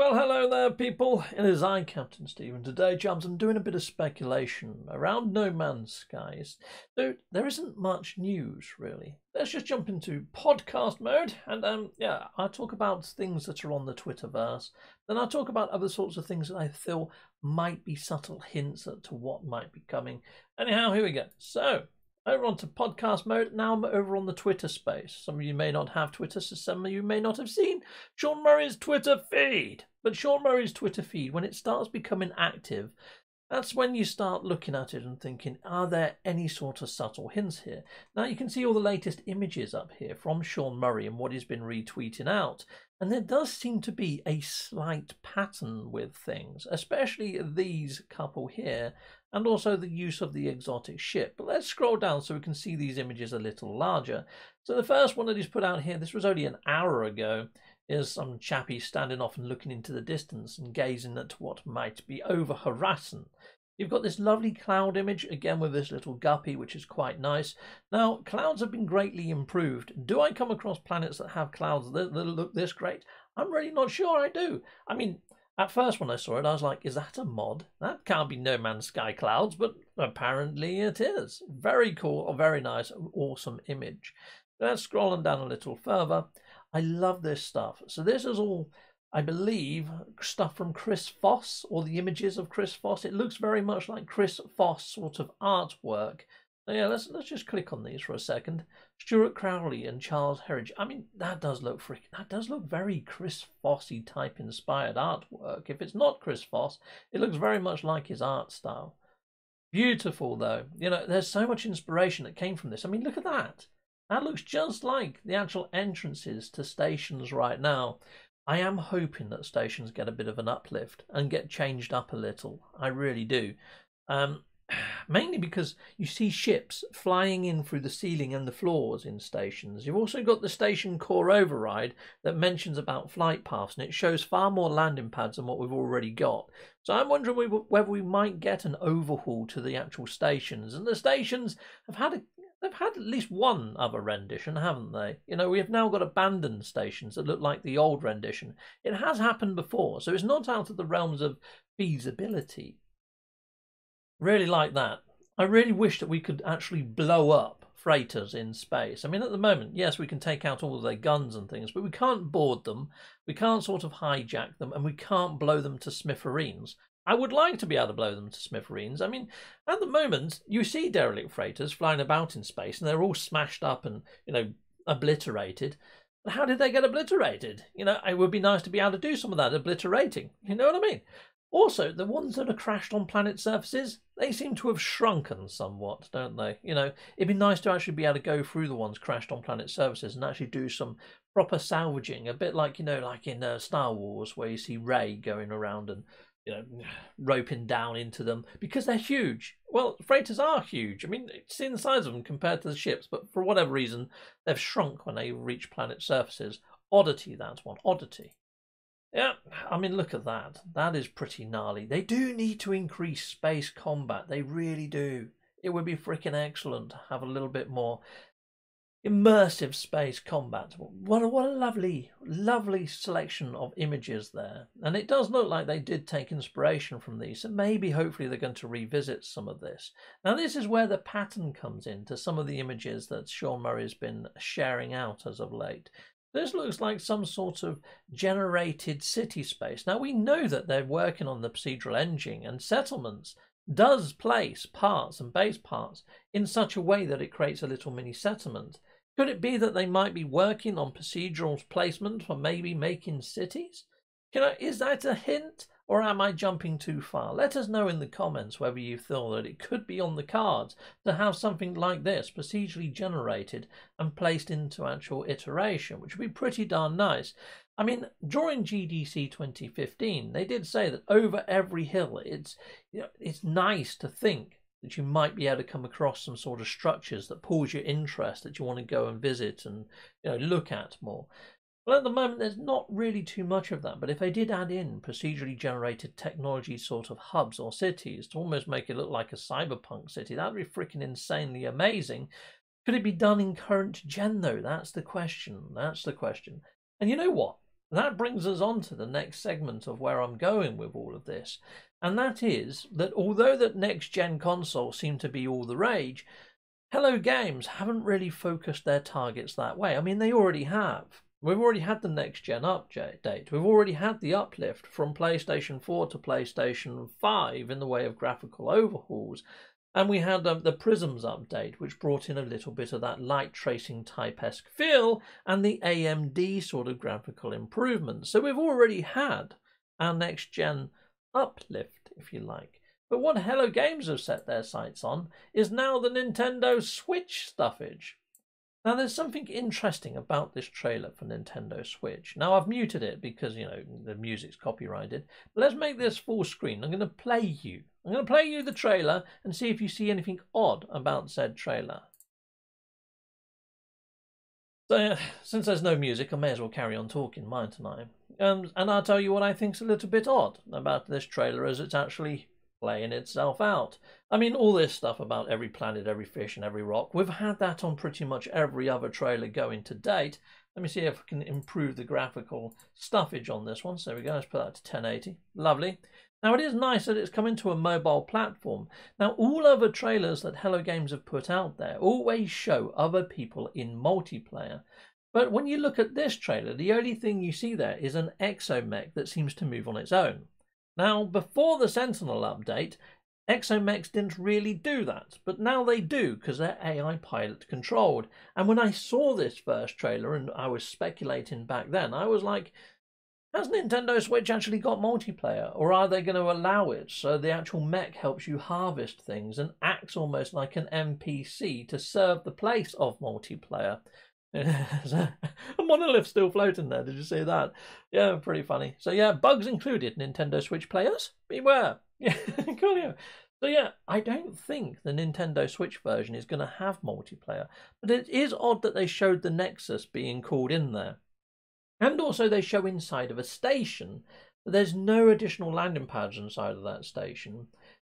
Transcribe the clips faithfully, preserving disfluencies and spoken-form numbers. Well, hello there, people. It is I, Captain Steve, and today, James, I'm doing a bit of speculation around No Man's Sky. So there isn't much news, really. Let's just jump into podcast mode, and um, yeah, I talk about things that are on the Twitterverse. Then I talk about other sorts of things that I feel might be subtle hints as to what might be coming. Anyhow, here we go. So over onto podcast mode. Now I'm over on the Twitter space. Some of you may not have Twitter, so some of you may not have seen Sean Murray's Twitter feed. But Sean Murray's Twitter feed, when it starts becoming active, that's when you start looking at it and thinking, are there any sort of subtle hints here? Now you can see all the latest images up here from Sean Murray and what he's been retweeting out. And there does seem to be a slight pattern with things, especially these couple here, and also the use of the exotic ship. But let's scroll down so we can see these images a little larger. So the first one that he's put out here, this was only an hour ago, is some chappy standing off and looking into the distance and gazing at what might be over horizon. You've got this lovely cloud image, again with this little guppy, which is quite nice. Now, clouds have been greatly improved. Do I come across planets that have clouds that, that look this great? I'm really not sure I do. I mean, at first when I saw it, I was like, is that a mod? That can't be No Man's Sky clouds, but apparently it is. Very cool, very nice, awesome image. Let's scroll on down a little further. I love this stuff. So this is all, I believe, stuff from Chris Foss, or the images of Chris Foss. It looks very much like Chris Foss sort of artwork. So yeah, let's let's just click on these for a second. Stuart Crowley and Charles Herridge. I mean, that does look freaking, that does look very Chris Fossy type inspired artwork. If it's not Chris Foss, it looks very much like his art style. Beautiful though. You know, there's so much inspiration that came from this. I mean, look at that. That looks just like the actual entrances to stations right now. I am hoping that stations get a bit of an uplift and get changed up a little. I really do. Um, mainly because you see ships flying in through the ceiling and the floors in stations. You've also got the station core override that mentions about flight paths, and it shows far more landing pads than what we've already got. So I'm wondering whether we might get an overhaul to the actual stations. And the stations have had a They've had at least one other rendition, haven't they? You know, we have now got abandoned stations that look like the old rendition. It has happened before, so it's not out of the realms of feasibility. Really like that. I really wish that we could actually blow up freighters in space. I mean, at the moment, yes, we can take out all of their guns and things, but we can't board them, we can't sort of hijack them, and we can't blow them to smithereens. I would like to be able to blow them to smithereens. I mean, at the moment, you see derelict freighters flying about in space and they're all smashed up and, you know, obliterated. But how did they get obliterated? You know, it would be nice to be able to do some of that obliterating. You know what I mean? Also, the ones that are crashed on planet surfaces, they seem to have shrunken somewhat, don't they? You know, it'd be nice to actually be able to go through the ones crashed on planet surfaces and actually do some proper salvaging. A bit like, you know, like in uh, Star Wars, where you see Rey going around and, you know, roping down into them because they're huge. Well, freighters are huge. I mean, see the size of them compared to the ships, but for whatever reason, they've shrunk when they reach planet surfaces. Oddity, that's one. Oddity. Yeah, I mean, look at that. That is pretty gnarly. They do need to increase space combat. They really do. It would be freaking excellent to have a little bit more immersive space combat. What a, what a lovely, lovely selection of images there. And it does look like they did take inspiration from these. So maybe, hopefully, they're going to revisit some of this. Now, this is where the pattern comes into some of the images that Sean Murray's been sharing out as of late. This looks like some sort of generated city space. Now, we know that they're working on the procedural engine, and settlements does place parts and base parts in such a way that it creates a little mini settlement. Could it be that they might be working on procedural placement for maybe making cities? You know, is that a hint, or am I jumping too far? Let us know in the comments whether you feel that it could be on the cards to have something like this procedurally generated and placed into actual iteration, which would be pretty darn nice. I mean, during G D C twenty fifteen, they did say that over every hill, it's, you know, it's nice to think that you might be able to come across some sort of structures that pulls your interest, that you want to go and visit and, you know, look at more. Well, at the moment, there's not really too much of that. But if they did add in procedurally generated technology sort of hubs or cities to almost make it look like a cyberpunk city, that would be freaking insanely amazing. Could it be done in current gen, though? That's the question. That's the question. And you know what? that brings us on to the next segment of where I'm going with all of this. And that is that although that next-gen consoles seem to be all the rage, Hello Games haven't really focused their targets that way. I mean, they already have. We've already had the next-gen update. We've already had the uplift from PlayStation four to PlayStation five in the way of graphical overhauls. And we had um, the Prisms update, which brought in a little bit of that light tracing type-esque feel and the A M D sort of graphical improvements. So we've already had our next-gen uplift, if you like. But what Hello Games have set their sights on is now the Nintendo Switch stuffage. Now, there's something interesting about this trailer for Nintendo Switch. Now, I've muted it because, you know, the music's copyrighted. But let's make this full screen. I'm going to play you. I'm going to play you the trailer and see if you see anything odd about said trailer. So, uh, since there's no music, I may as well carry on talking, mightn't I? Um, and I'll tell you what I think's a little bit odd about this trailer as it's actually playing itself out. I mean, all this stuff about every planet, every fish and every rock, we've had that on pretty much every other trailer going to date. Let me see if I can improve the graphical stuffage on this one. So we go, let's put that to ten eighty. Lovely. Now, it is nice that it's coming to a mobile platform. Now, all other trailers that Hello Games have put out there always show other people in multiplayer. But when you look at this trailer, the only thing you see there is an Exomech that seems to move on its own. Now, before the Sentinel update, Exomechs didn't really do that, but now they do because they're A I pilot controlled. And when I saw this first trailer and I was speculating back then, I was like, has Nintendo Switch actually got multiplayer, or are they going to allow it so the actual mech helps you harvest things and acts almost like an N P C to serve the place of multiplayer? A monolith still floating there, did you see that? Yeah, pretty funny. So yeah, bugs included, Nintendo Switch players, beware. Yeah, cool, yeah. So yeah, I don't think the Nintendo Switch version is going to have multiplayer, but it is odd that they showed the Nexus being called in there. And also they show inside of a station, but there's no additional landing pads inside of that station.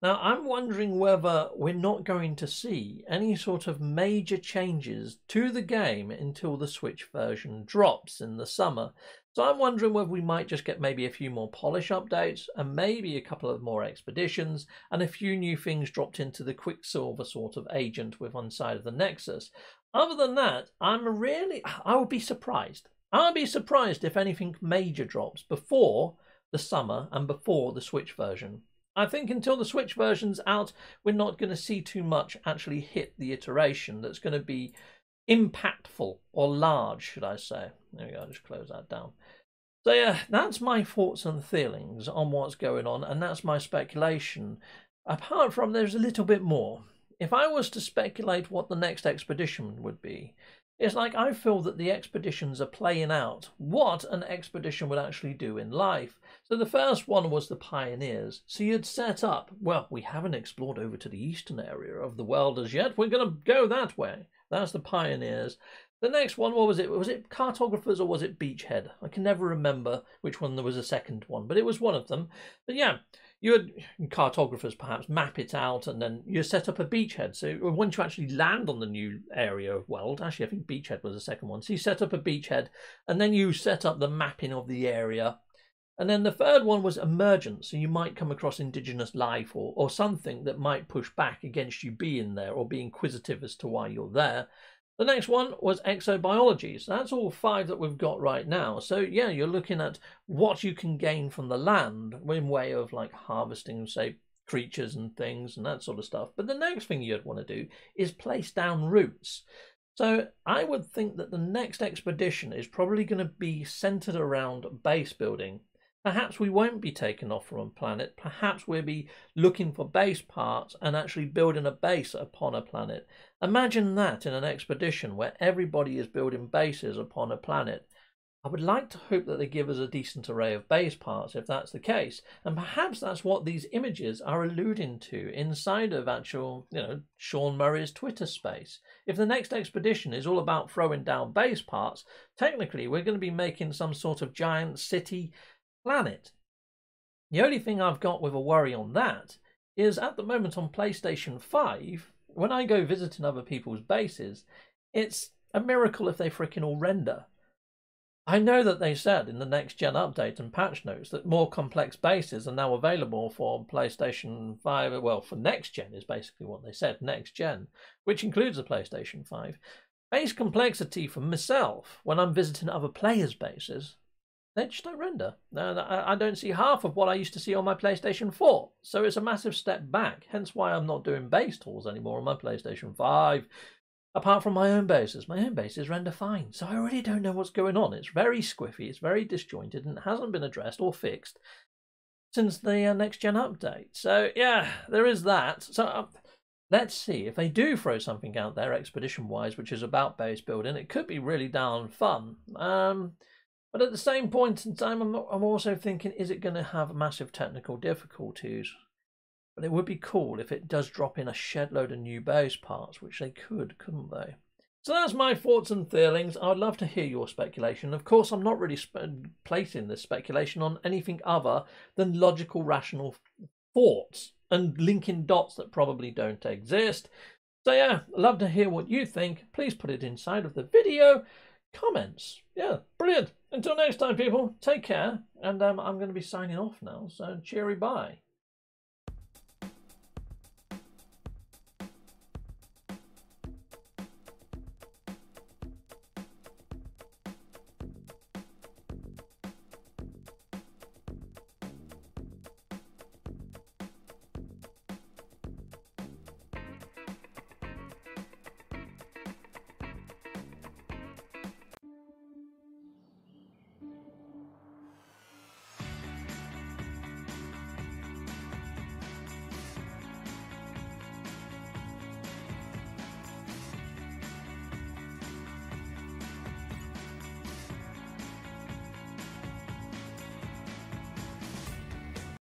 Now, I'm wondering whether we're not going to see any sort of major changes to the game until the Switch version drops in the summer. So I'm wondering whether we might just get maybe a few more polish updates and maybe a couple of more expeditions and a few new things dropped into the Quicksilver sort of agent with one side of the Nexus. Other than that, I'm really, I would be surprised. I'd be surprised if anything major drops before the summer and before the Switch version. I think until the Switch version's out, we're not going to see too much actually hit the iteration that's going to be impactful or large, should I say. There we go, I'll just close that down. So yeah, that's my thoughts and feelings on what's going on, and that's my speculation. Apart from, there's a little bit more. If I was to speculate what the next expedition would be, it's like I feel that the expeditions are playing out what an expedition would actually do in life. So the first one was the Pioneers. So you'd set up, well, we haven't explored over to the eastern area of the world as yet. We're going to go that way. That's the Pioneers. The next one, what was it? Was it Cartographers or was it Beachhead? I can never remember which one there was a second one, but it was one of them. But yeah, you would, Cartographers perhaps, map it out and then you set up a beachhead. So once you actually land on the new area of world, actually I think Beachhead was the second one. So you set up a beachhead and then you set up the mapping of the area. And then the third one was Emergence. So you might come across indigenous life or, or something that might push back against you being there or be inquisitive as to why you're there. The next one was Exobiology. So that's all five that we've got right now. So yeah, you're looking at what you can gain from the land in way of like harvesting, say, creatures and things and that sort of stuff. But the next thing you'd want to do is place down roots. So I would think that the next expedition is probably going to be centered around base building. Perhaps we won't be taken off from a planet. Perhaps we'll be looking for base parts and actually building a base upon a planet. Imagine that in an expedition where everybody is building bases upon a planet. I would like to hope that they give us a decent array of base parts if that's the case. And perhaps that's what these images are alluding to inside of actual, you know, Sean Murray's Twitter space. If the next expedition is all about throwing down base parts, technically we're going to be making some sort of giant city planet. The only thing I've got with a worry on that is at the moment on PlayStation five, when I go visiting other people's bases, it's a miracle if they freaking all render. I know that they said in the next-gen update and patch notes that more complex bases are now available for PlayStation five, well, for next-gen is basically what they said, next-gen, which includes the PlayStation five. Base complexity for myself, when I'm visiting other players' bases, they just don't render. I don't see half of what I used to see on my PlayStation four, so it's a massive step back, hence why I'm not doing base tools anymore on my PlayStation five. Apart from my own bases. My own bases render fine. So I really don't know what's going on. It's very squiffy, it's very disjointed, and it hasn't been addressed or fixed since the uh, next-gen update. So, yeah, there is that. So uh, let's see. If they do throw something out there expedition-wise, which is about base building, it could be really darn fun. Um, but at the same point in time, I'm, I'm also thinking, is it going to have massive technical difficulties? But it would be cool if it does drop in a shed load of new base parts, which they could, couldn't they? So that's my thoughts and feelings. I'd love to hear your speculation. Of course, I'm not really placing this speculation on anything other than logical, rational thoughts and linking dots that probably don't exist. So yeah, I'd love to hear what you think. Please put it inside of the video comments. Yeah, brilliant. Until next time, people, take care. And um, I'm going to be signing off now, so cheery bye.